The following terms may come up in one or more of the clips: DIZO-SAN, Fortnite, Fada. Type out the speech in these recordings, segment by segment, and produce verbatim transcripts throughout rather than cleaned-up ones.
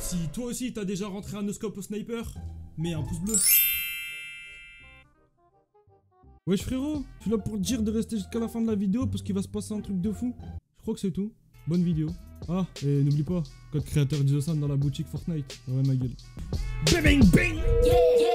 Si toi aussi t'as déjà rentré un no-scope au sniper, mets un pouce bleu. Wesh frérot, je suis là pour te dire de rester jusqu'à la fin de la vidéo parce qu'il va se passer un truc de fou. Je crois que c'est tout. Bonne vidéo. Ah, et n'oublie pas, code créateur DIZO-SAN dans la boutique Fortnite. Ouais ma gueule. Bing bing. Yeah, yeah.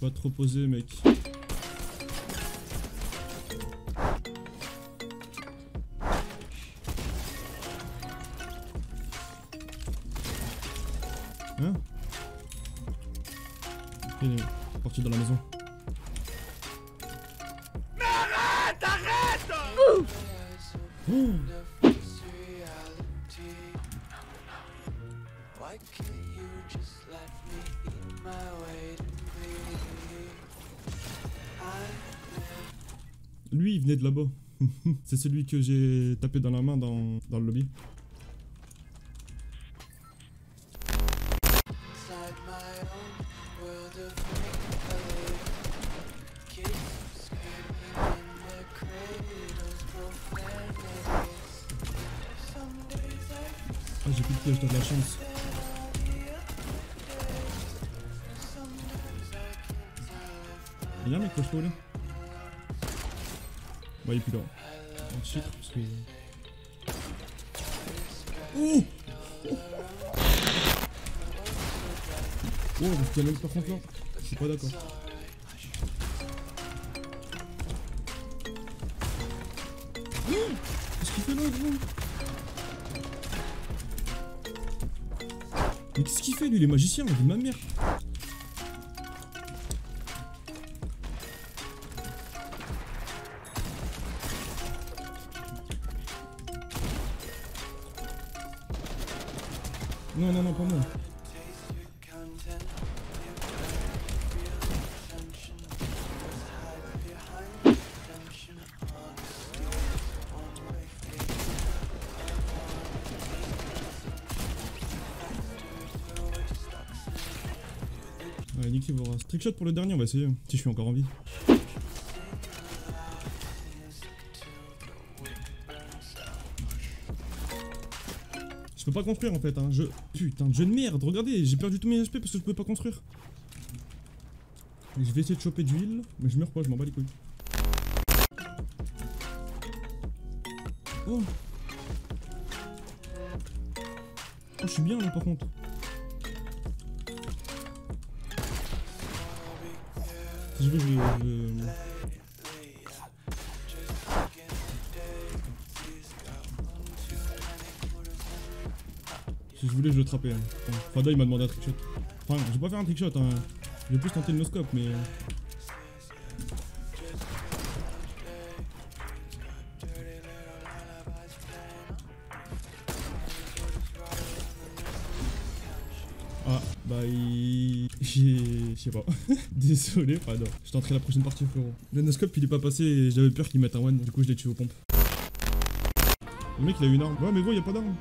Pas trop posé mec. Hein? Il est parti dans la maison. Mais arrête, arrête! Ouh! Oh! Lui il venait de là-bas. C'est celui que j'ai tapé dans la main dans, dans le lobby. Ah j'ai plus de piège, j'ai de la chance. Il y a un mec que je trouve là. Bah il est plus là. On titre parce que... Ouh. Oh parce qu'il y a même pas contre là. Je suis pas d'accord. Ouh. Qu'est-ce qu'il fait là gros? Mais qu'est-ce qu'il fait lui, il est magicien, il est ma mère. Non, non, non, pas moi. Ouais, nique les voraces. Trickshot pour le dernier, on va essayer. Si je suis encore en vie. Je peux pas construire en fait, hein. Je... Putain de jeu de merde, regardez, j'ai perdu tous mes H P parce que je pouvais pas construire. Je vais essayer de choper de l'huile, mais je meurs pas, je m'en bats les couilles. Oh, oh je suis bien là par contre. Si je vais, je vais... Je vais... Si je voulais, je le trappais. Hein. Enfin, Fada il m'a demandé un trickshot. Enfin, j'ai pas fait un trickshot, hein. J'ai plus tenté le no-scope, mais. Ah, bah il. J'ai. Je sais pas. Désolé, Fada. Je tenterai la prochaine partie, frérot. Le no-scope il est pas passé et j'avais peur qu'il mette un one, du coup je l'ai tué aux pompes. Le mec il a une arme. Ouais, mais gros, y'a pas d'arme.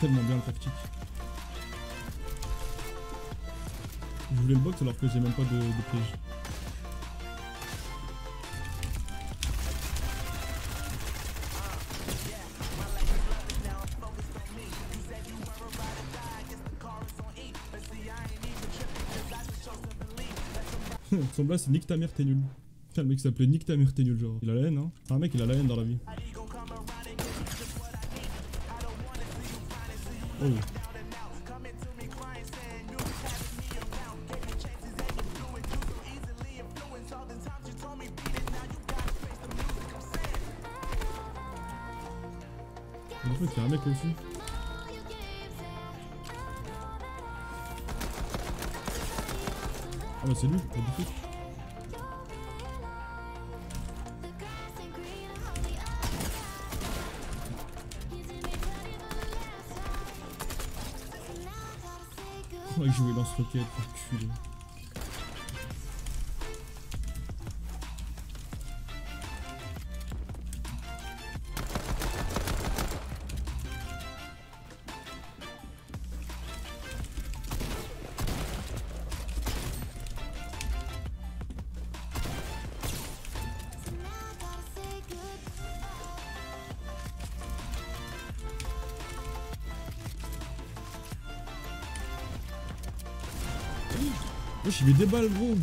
Tellement bien le tactique. Je voulais le box alors que j'ai même pas de, de piège. Son blast c'est nique ta mère, t'es nul. Putain, le mec s'appelait Nick ta mère, t'es nul, genre. Il a la haine, hein. Enfin, un mec, il a la haine dans la vie. Oh. En fait, il y a un mec au-dessus. Ah bah c'est lui, pas du tout. Oh, il jouait lance-roquette, enculé. Moi j'ai mis des balles gros.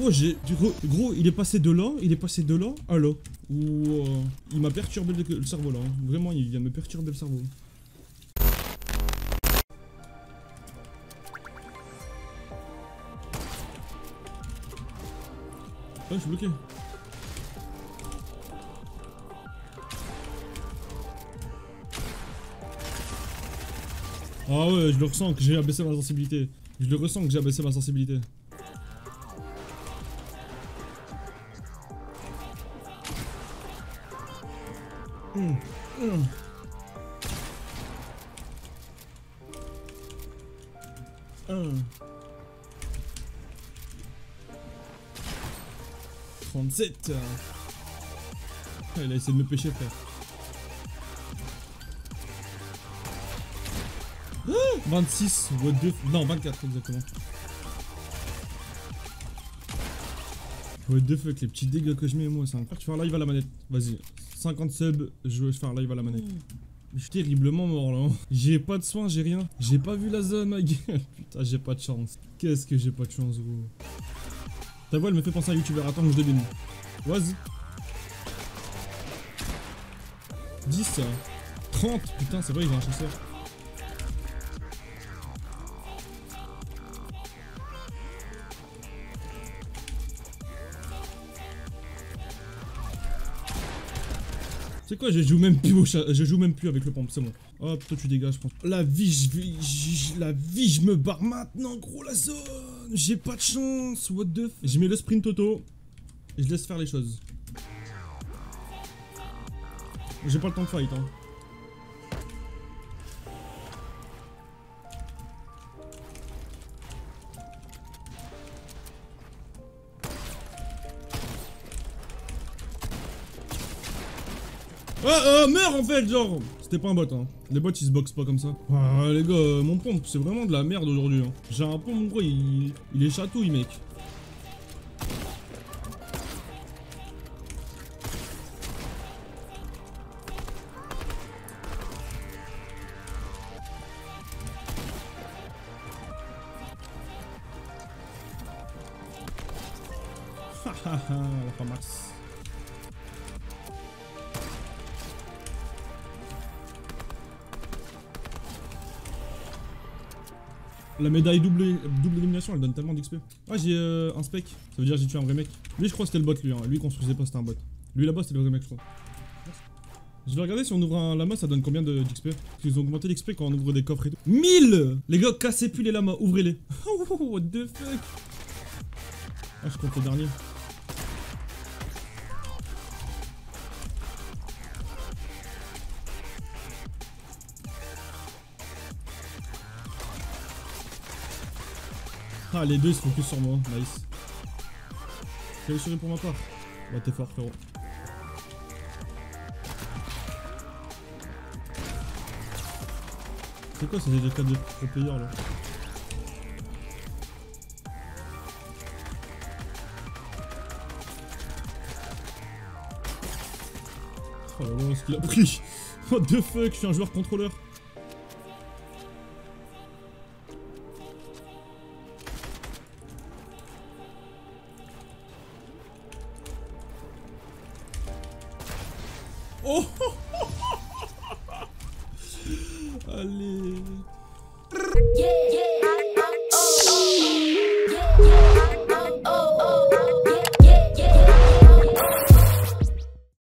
Oh j'ai... Gros, gros il est passé de là, il est passé de là à là. Ou il m'a perturbé le, le cerveau là. Hein. Vraiment il vient me perturber le cerveau. Ah je suis bloqué. Ah ouais, je le ressens que j'ai abaissé ma sensibilité. Je le ressens que j'ai abaissé ma sensibilité. Mmh, mmh. Mmh. trente-sept. Ah, il a essayé de me pêcher, frère. vingt-six ou deux... Non, vingt-quatre exactement. What the fuck, les petits dégâts que je mets, moi, c'est incroyable. Je vais faire live à la manette. Vas-y, cinquante subs, je vais faire live à la manette. Je suis terriblement mort là. Hein. J'ai pas de soins, j'ai rien. J'ai pas vu la zone, ma gueule. Putain, j'ai pas de chance. Qu'est-ce que j'ai pas de chance, gros. Ta voix, elle me fait penser à un youtubeur. Attends que je devine. Vas-y. dix. trente. Putain, c'est vrai, il a un chasseur. C'est quoi, je joue même plus au chat, je joue même plus avec le pompe, c'est bon. Hop, toi tu dégages, je pense. La vie, je, je, la vie, je me barre maintenant, gros, la zone. J'ai pas de chance, what the f... Je mets le sprint auto, et je laisse faire les choses. J'ai pas le temps de fight, hein. Ah, euh, meurs en fait, genre. C'était pas un bot, hein. Les bots ils se boxent pas comme ça. Ah, les gars, euh, mon pompe, c'est vraiment de la merde aujourd'hui. Hein. J'ai un pompe, gros, il, il est chatouille, mec. Ha ha ha, la ramasse. La médaille double, double élimination, elle donne tellement d'X P. Ah, j'ai euh, un spec, ça veut dire que j'ai tué un vrai mec. Lui, je crois que c'était le bot, lui. Hein. Lui, construisait pas, c'était un bot. Lui, là-bas, c'était le vrai mec, je crois. Je vais regarder si on ouvre un lama, ça donne combien d'X P. Ils ont augmenté l'X P quand on ouvre des coffres et tout. mille. Les gars, cassez plus les lamas, ouvrez-les. What the fuck. Ah, je compte le dernier. Ah, les deux ils se focus sur moi, nice. T'as le sourire pour ma part. Bah t'es fort frérot. C'est quoi ces dégâts de pro player là? Oh là là, ce qu'il a pris. What the fuck, je suis un joueur contrôleur. Oh, allez. Yeah, yeah.